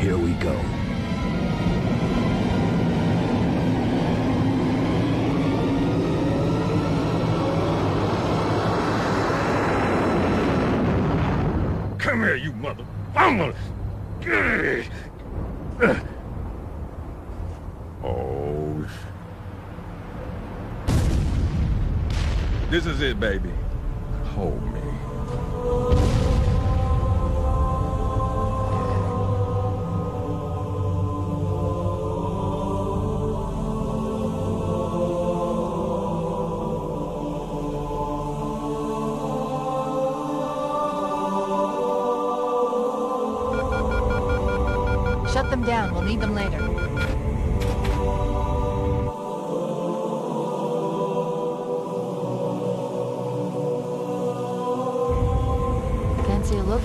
Here we go. Come here, you mother... Oh, this is it, baby. Hold me. Shut them down. We'll need them later. Fancy a look?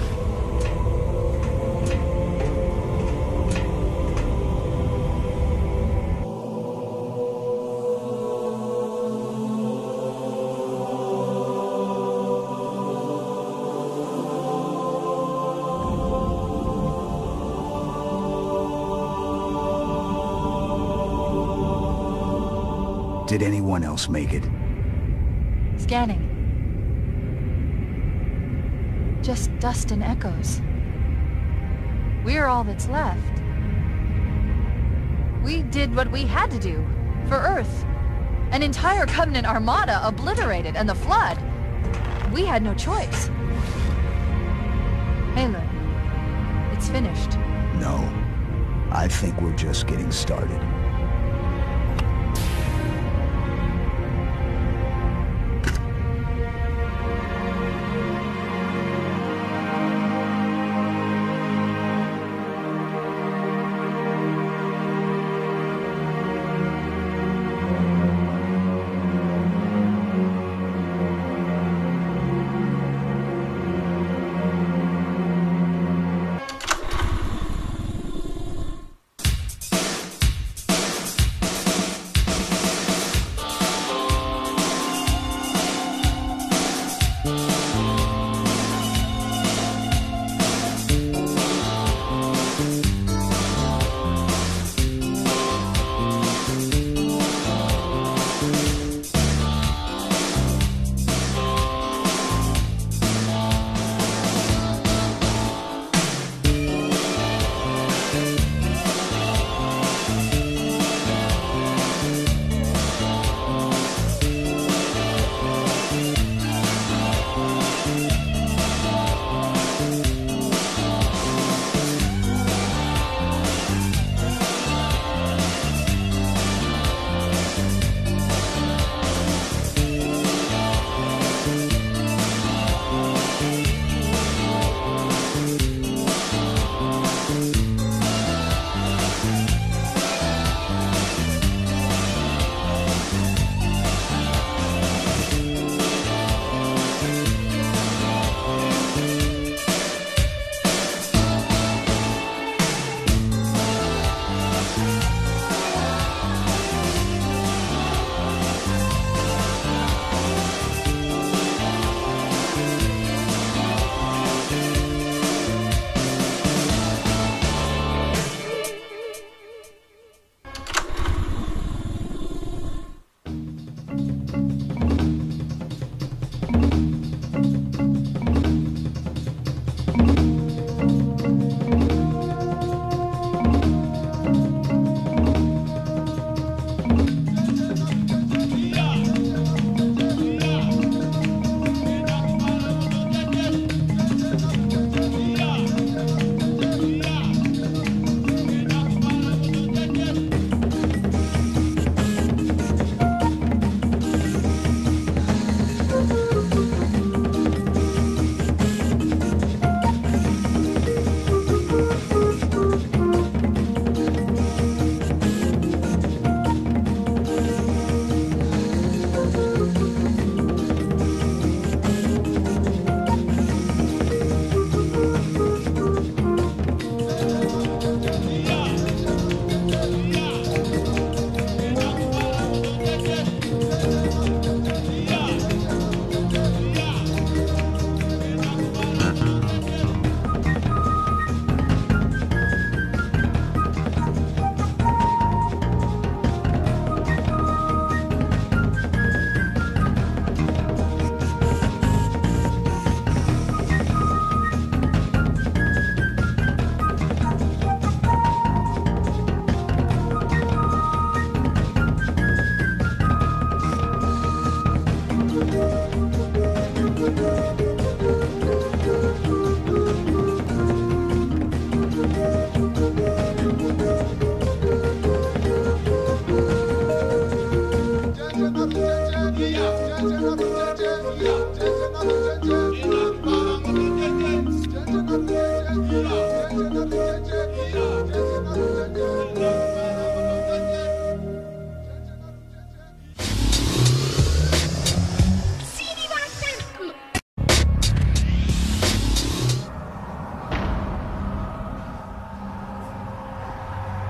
Did anyone else make it? Scanning. Just dust and echoes. We're all that's left. We did what we had to do for Earth. An entire Covenant armada obliterated, and the Flood. We had no choice. Malin, it's finished. No. I think we're just getting started.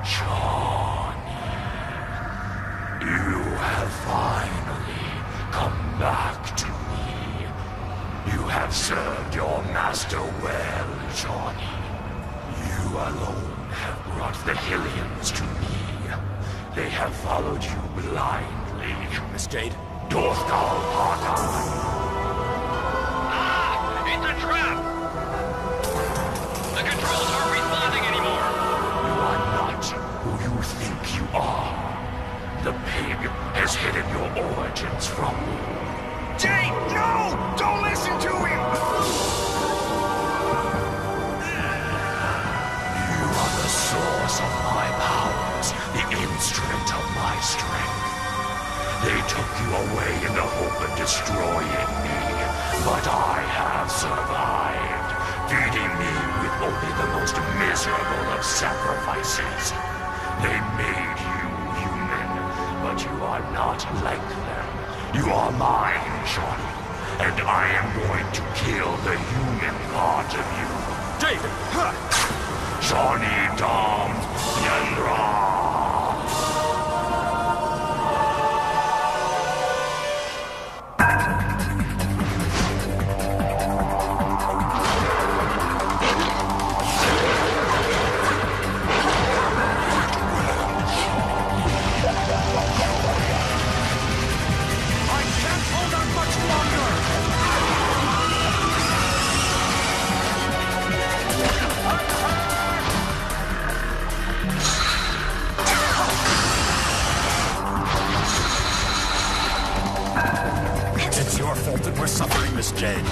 Shawnee, you have finally come back to me. You have served your master well, Shawnee. You alone have brought the Hylians to me. They have followed you blindly. Miss Jade? Dorthgal Parton! The pig has hidden your origins from me. Jake, no! Don't listen to him! You are the source of my powers, the instrument of my strength. They took you away in the hope of destroying me, but I have survived, feeding me with only the most miserable of sacrifices. They made you. You are not like them. You are mine, Shawnee, and I am going to kill the human part of you. David! Huh. Shawnee Dom Yunra! We're suffering, Miss Jade.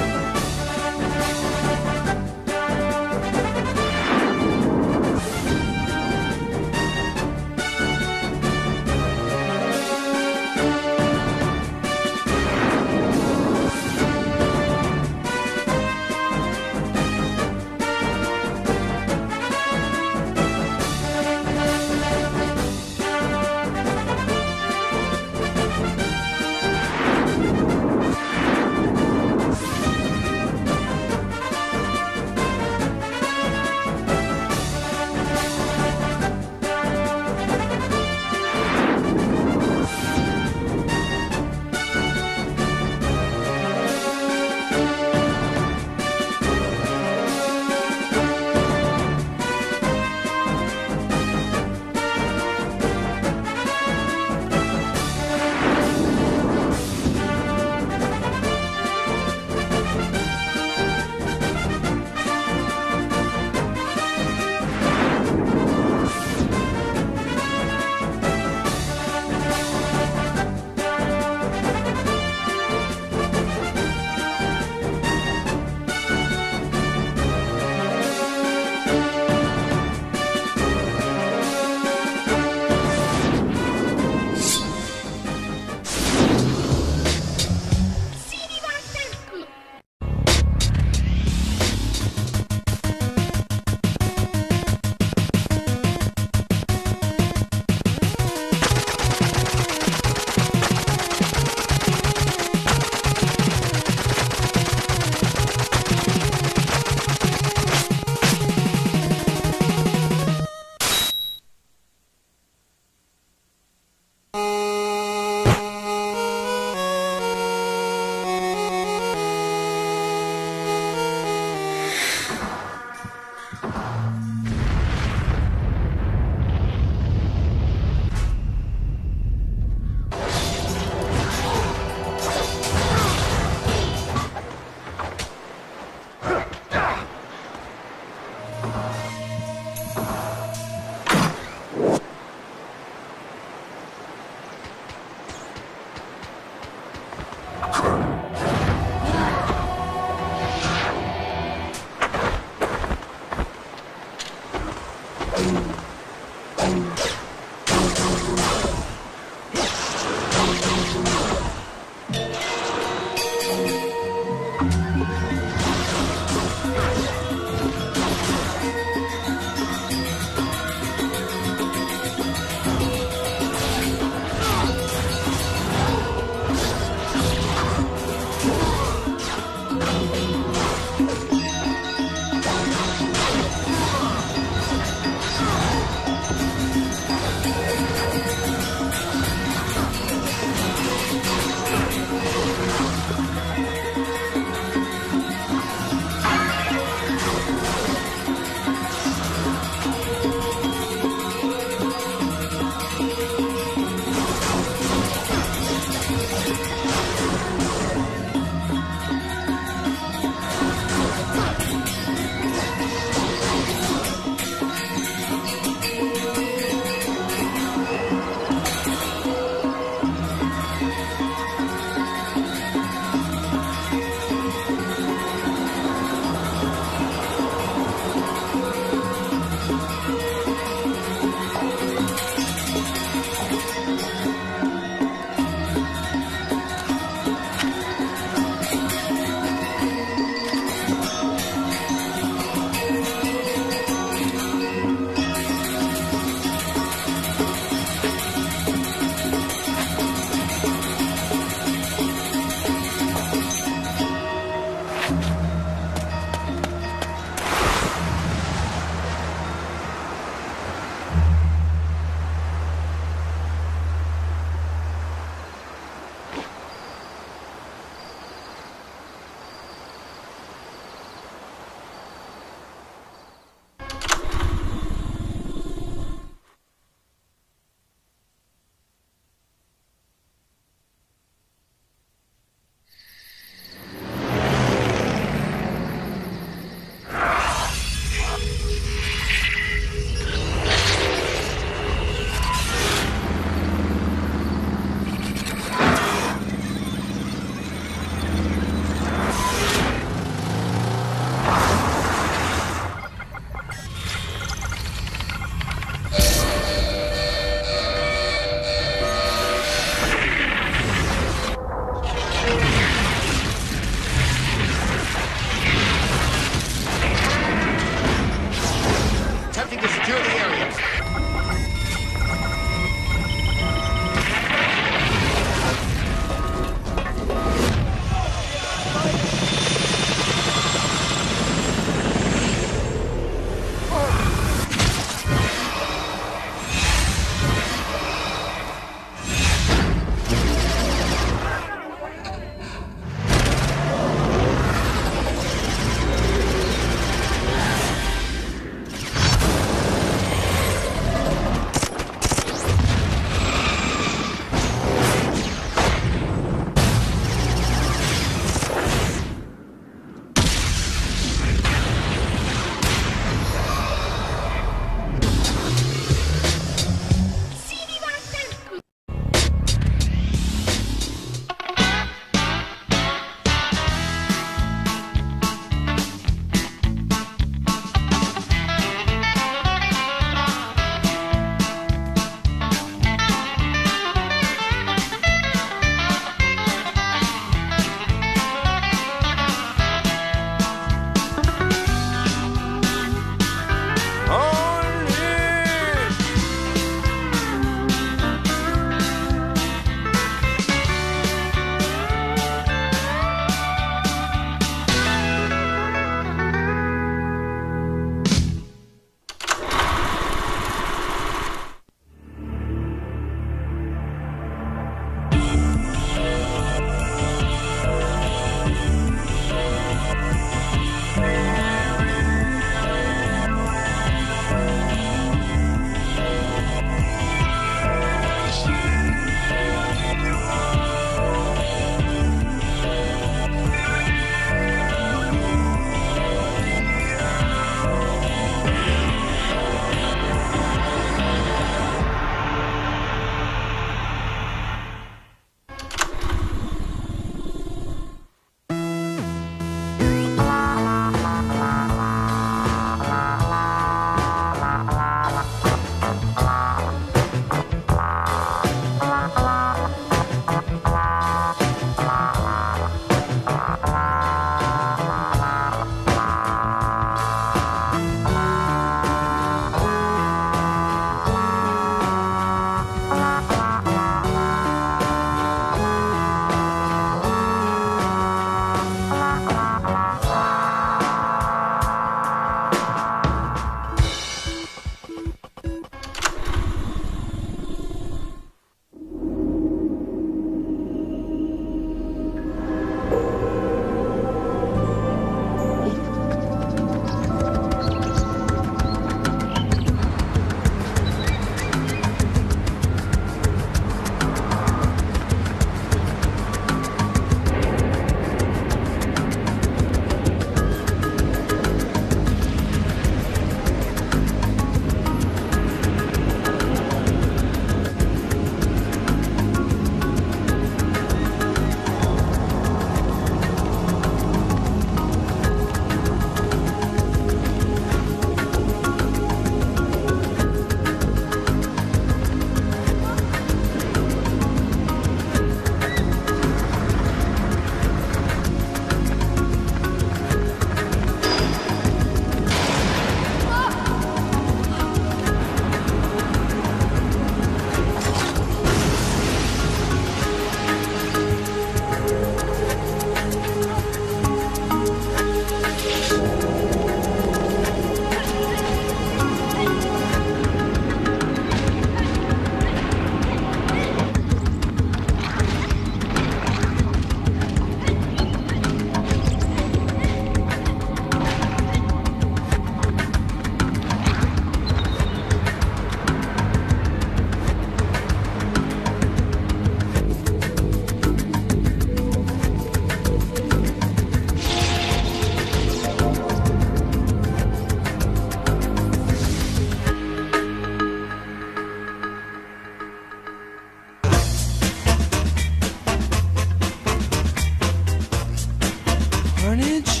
carnage?